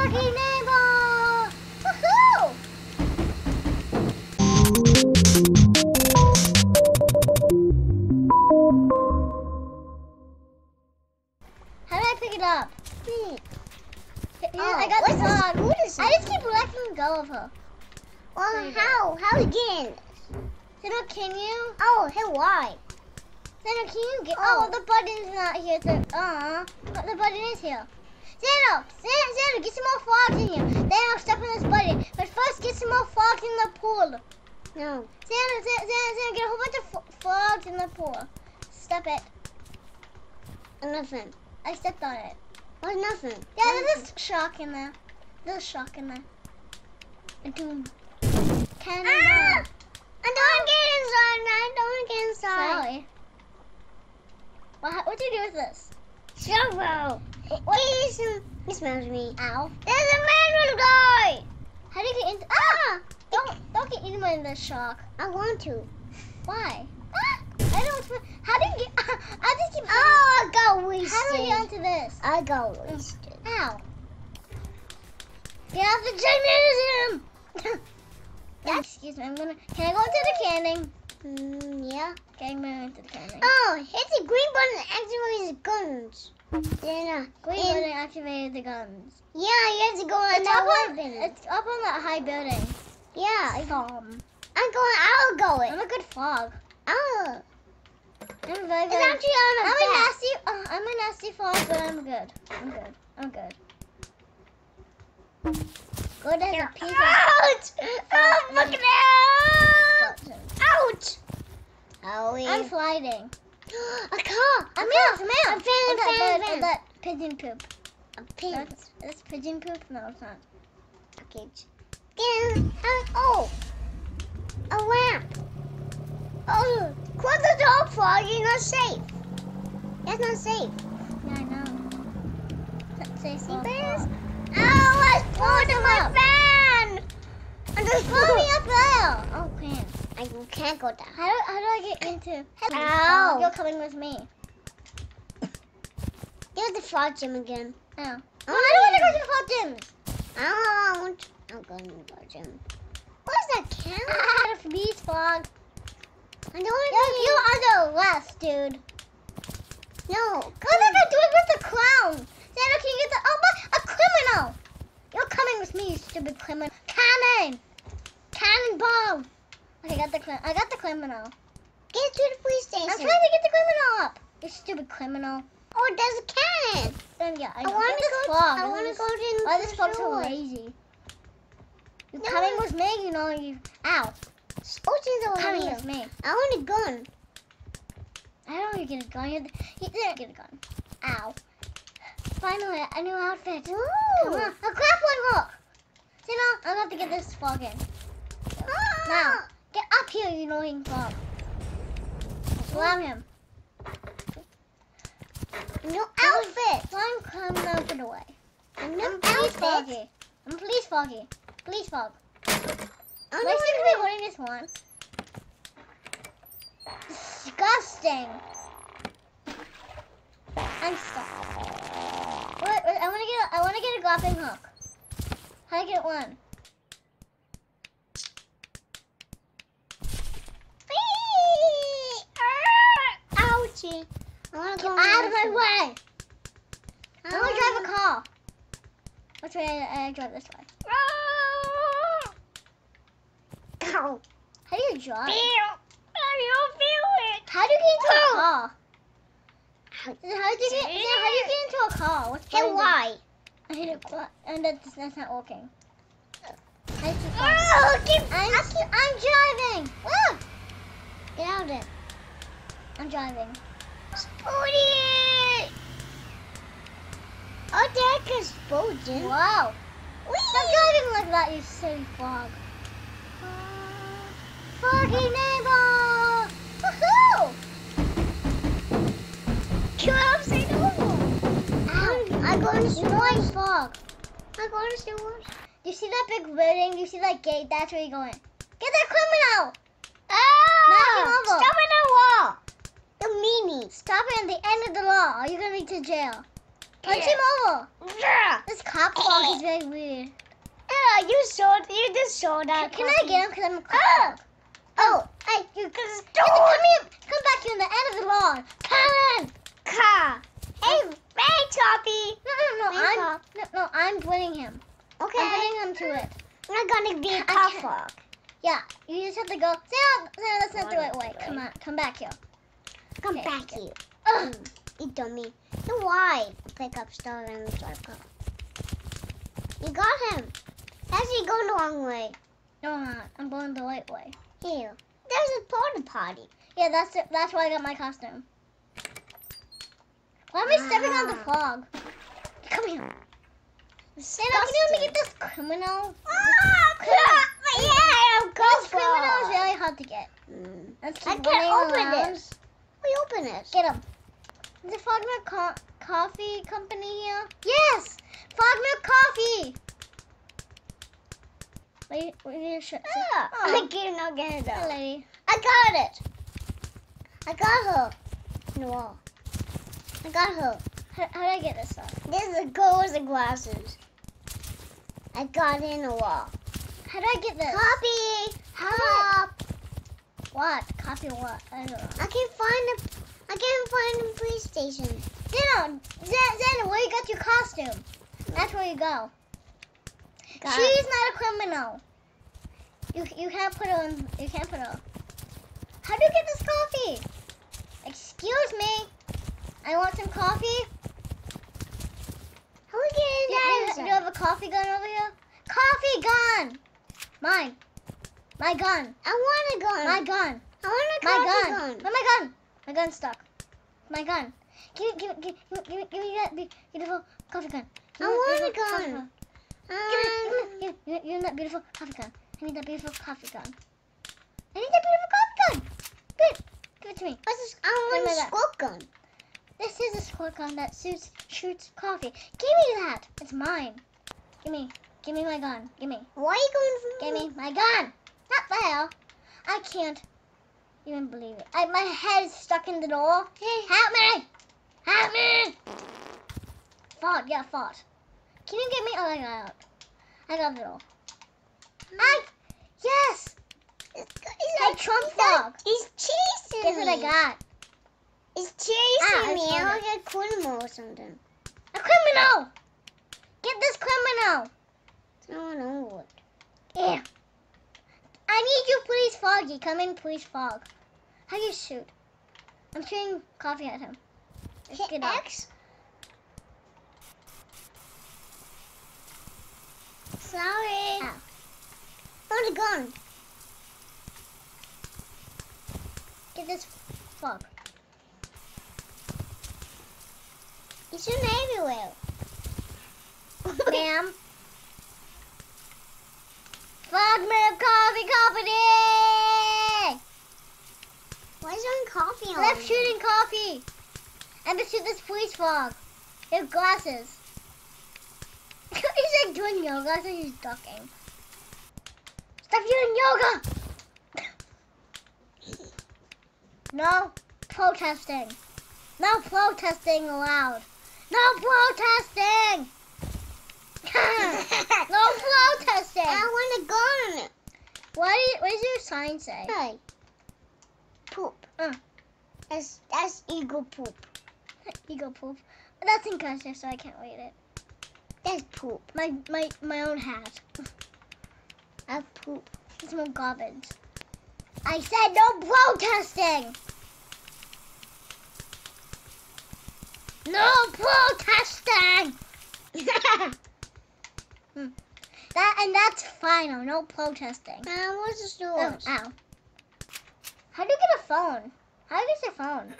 Froggy Neighbor! Woohoo! How do I pick it up? Hmm. Oh, I got the dog. I just keep letting go of her. Well, how? How again? Santa, can you? Oh, hey, why? Santa, can you get? Oh, the button's not here. So, but the button is here. Santa, get some more frogs in here. Then I'll step on this button. But first, get some more frogs in the pool. No. Santa, get a whole bunch of frogs in the pool. Step it. Nothing. I stepped on it. There's nothing. Yeah, there's a shark in there. There's a shark in there. Boom. Canada. I don't want to get inside. I don't want to get inside. Sorry. What do you do with this? Shovel. He smells me. Ow. There's a mangled guy. How do you get in? Ah! Don't get eaten by the shark. I want to. Why? I don't. How do you get? I just keep. Oh, I got wasted. How do you get onto this? I got wasted. Ow. Get off the gymnasium! Excuse me, can I go into the canning? Yeah. Okay, I'm going into the canning. Oh, hit the green button and activate the guns. Then, green button activated the guns. Yeah, you have to go on that building. It's up on that high building. Yeah. It's calm. I'll go. I'm a good frog. Oh. I'm very good. It's actually on a bat. I'm a nasty frog, but I'm good. I'm good. Good as a pizza. Ouch! Oh, look at that! Ouch! Owie. I'm sliding. A car! A man! I'm fan. That pigeon poop. A pig. That's pigeon poop? No, it's not. A cage. Oh! A lamp. Oh! Close the door, Frog. You're not safe. That's not safe. Yeah, I know. It's not safe. See, I pulled my fan! I'm just floating up there! Oh, crap. I can't go down. How do I get into... Ow! You're coming with me. There's the frog gym again. Oh. I don't want to go to the frog gym! I don't. I'm going to the frog gym. Where's the camera? I had a beast frog. I don't want to... You're on the left, dude. No. Look at the dude with the crown! Santa, can you get the... Oh, but a criminal! You're coming with me, you stupid criminal. Cannon! Cannonball! Okay, I got the criminal. Get to the police station. I'm trying to get the criminal up. You stupid criminal. Oh, there's a cannon! Yeah, I want to go... I want to go to... Why this frog's so lazy? You're coming with me, you know. Ow. You're coming with me. I want a gun. I don't want to get a gun. You didn't get a gun. Ow. Finally, a new outfit. Ooh. Come on. I'll grab one hook. See, now I'm going to get this frog in. Ah. Now, get up here, you annoying frog. Slam him. New outfit. I'm coming out of the way. I'm police froggy. Police frog. I'm not going to be winning this one. Disgusting. I'm stuck. I want to get a grappling hook. How do I get one? Ouchie! I want to go out of my way. I want to drive a car. Which way? I drive this way. Ow. How do you drive? I don't feel it. How do you get into a car? How do you get into a car? What's hey, why? I hit a car, and that's not working. I'm driving! Look! Get out of it. I'm driving. Spooty! Oh, that is Spooty. Wow. Stop driving like that, you silly frog. Froggy neighbor! Woohoo! You're upside down. Ow. I'm going to destroy frog. I'm going to destroy one. Do you see that big building? Do you see that gate? That's where you're going. Get that criminal! Oh! Knock him over. Stop in the wall. The meanie. Stop it at the end of the law. Or you're going to be to jail. Punch him over. Yeah. This cop Oh, he's very weird. Oh, you showed. You just showed that. Can I get him? Cause I'm a clown. Oh, hey, you cause come here. Come back here on the end of the lawn. Come on. Car. Hey, hey, Choppy. No, I'm winning him. Okay. I'm winning him to it. I'm not gonna be a tough walk. Yeah, you just have to go. Sam, that's not the right way. Come on, come back here. Come back here. Ugh, you dummy. So why pick up star and circle? You got him. Actually, go the wrong way. No, I'm not. I'm going the right way. Here. There's a porta potty. Yeah, that's it. That's why I got my costume. Why am I stepping on the frog? Come here. Sam, can you help me get this criminal? This criminal is really hard to get. I can't open this. We open it. Get him. Is it Frogmore Coffee Company here? Yes! Frogmore Coffee! Wait, we need a shirt. Yeah. Oh. I keep not getting it out. Lady. I got it! I got her. No. I got her. How did I get this off? This is a girl with the glasses. I got in the wall. How do I get this? Copy! Help! What? Copy what? I don't know. I can't find the police station. Zeno, where you got your costume? That's where you go. Got She's it. Not a criminal. You can't put her on. You can't put her. How do you get this coffee? Excuse me. I want some coffee. How we get in there? Do you have a coffee gun over here? Coffee gun! Mine. My gun. I want a gun. My gun. I want a coffee gun. Oh, my gun. My gun's stuck. My gun. Give me that beautiful coffee gun. I want a gun. Give me that beautiful coffee gun. I need that beautiful coffee gun. I need that beautiful coffee gun. Give it to me. I want a squirt gun. This is a squirt gun that shoots coffee. Give me that. It's mine. Give me my gun. Give me. Why are you going for me? Give me my gun. Not the hell. I can't even believe it. My head is stuck in the door. Hey, help me! Help me! Fart, yeah, fart. Can you get me? Oh, I got out. I got the door. Yes! Hey, Trump Frog. He's chasing me. Guess what I got? He's chasing me. I want a criminal or something. A criminal! Get this criminal! No, no. Yeah. I need you, please, Froggy. Come in, please, Frog. How do you shoot? I'm shooting coffee at him. Let's get X. Up. Sorry. Ow. Oh, the gun. Get this frog. He's shooting everywhere. Ma'am. Frogmore Coffee Company! Why is there coffee on? Left shooting coffee! I'm gonna shoot this police frog. Your glasses. He's like doing yoga, so he's ducking. Stop doing yoga! No protesting. No protesting allowed. No protesting! No protesting! I want a gun! What does your sign say? Hey. Poop. That's eagle poop. Eagle poop? That's in cursive, so I can't read it. That's poop. My own hat. I poop. It's more garbage. I said no protesting! No protesting! That's final. No protesting. What's the store? Oh, ow. How do you get a phone? How do you get a phone?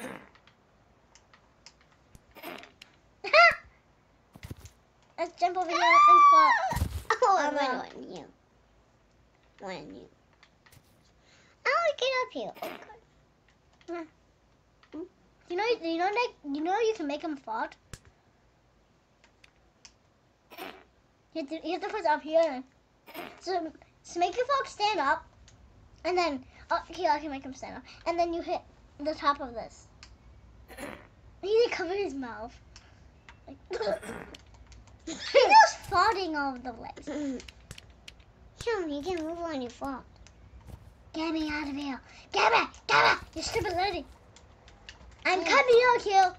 Let's jump over here and fall. Oh, I want one here. I want to get up here. Okay. You know you can make him fart? You have to put it up here. So make your frog stand up, and then I can make him stand up, and then you hit the top of this. He didn't cover his mouth. Like, farting all over the place. Sean, you can't move on your fault. Get me out of here. Get back! Get back! You're stupid lady. I'm coming, Q.